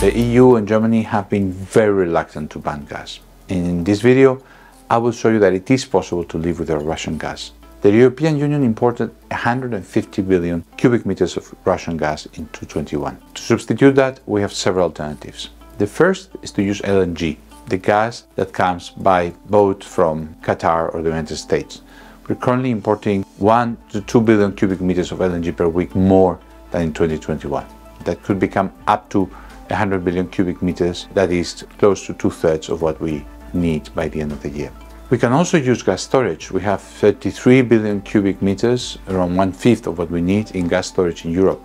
The EU and Germany have been very reluctant to ban gas. In this video, I will show you that it is possible to live without Russian gas. The European Union imported 150 billion cubic meters of Russian gas in 2021. To substitute that, we have several alternatives. The first is to use LNG, the gas that comes by boat from Qatar or the United States. We're currently importing 1 to 2 billion cubic meters of LNG per week more than in 2021. That could become up to 100 billion cubic meters, that is close to 2/3 of what we need by the end of the year. We can also use gas storage. We have 33 billion cubic meters, around 1/5 of what we need in gas storage in Europe.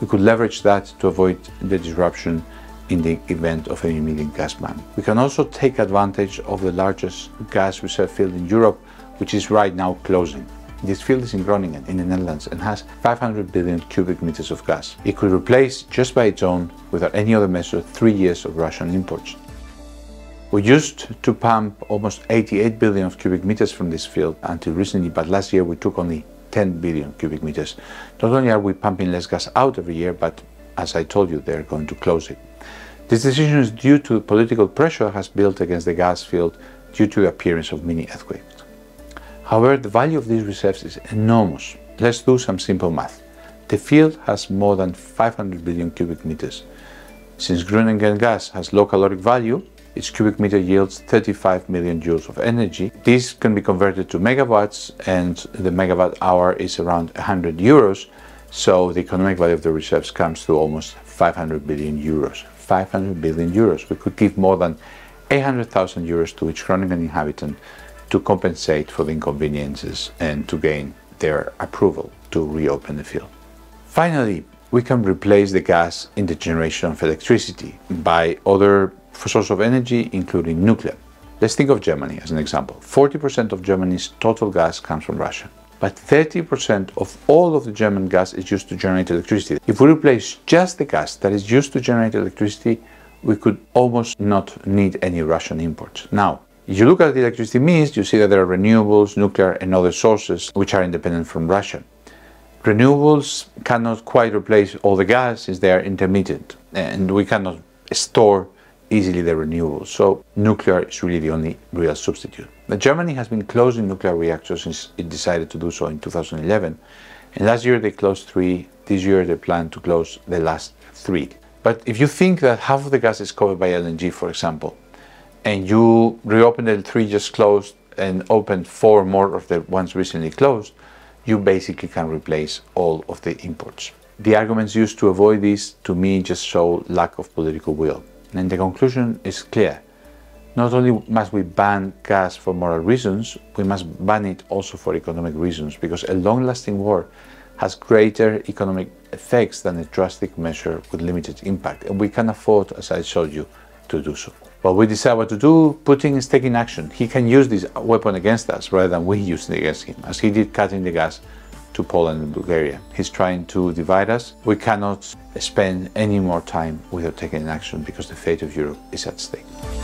We could leverage that to avoid the disruption in the event of an immediate gas ban. We can also take advantage of the largest gas reserve field in Europe, which is right now closing. This field is in Groningen, in the Netherlands, and has 500 billion cubic meters of gas. It could replace, just by its own, without any other measure, 3 years of Russian imports. We used to pump almost 88 billion of cubic meters from this field until recently, but last year we took only 10 billion cubic meters. Not only are we pumping less gas out every year, but as I told you, they're going to close it. This decision is due to political pressure that has built against the gas field due to the appearance of mini earthquakes. However, the value of these reserves is enormous. Let's do some simple math. The field has more than 500 billion cubic meters. Since Groningen gas has low caloric value, its cubic meter yields 35 million joules of energy. This can be converted to megawatts, and the megawatt hour is around 100 euros. So the economic value of the reserves comes to almost 500 billion euros. 500 billion euros. We could give more than 800,000 euros to each Groningen inhabitant to compensate for the inconveniences and to gain their approval to reopen the field. Finally, we can replace the gas in the generation of electricity by other sources of energy, including nuclear. Let's think of Germany as an example. 40% of Germany's total gas comes from Russia, but 30% of all of the German gas is used to generate electricity. If we replace just the gas that is used to generate electricity, we could almost not need any Russian imports. Now, if you look at the electricity mix, you see that there are renewables, nuclear and other sources which are independent from Russia. Renewables cannot quite replace all the gas since they are intermittent, and we cannot store easily the renewables, so nuclear is really the only real substitute. But Germany has been closing nuclear reactors since it decided to do so in 2011, and last year they closed 3, this year they plan to close the last 3. But if you think that half of the gas is covered by LNG, for example, and you reopen the 3 just closed and opened 4 more of the ones recently closed, you basically can replace all of the imports. The arguments used to avoid this, to me, just show lack of political will. And the conclusion is clear. Not only must we ban gas for moral reasons, we must ban it also for economic reasons, because a long-lasting war has greater economic effects than a drastic measure with limited impact. And we can afford, as I showed you, to do so. While we decide what to do, Putin is taking action. He can use this weapon against us rather than we use it against him, as he did cutting the gas to Poland and Bulgaria. He's trying to divide us. We cannot spend any more time without taking action because the fate of Europe is at stake.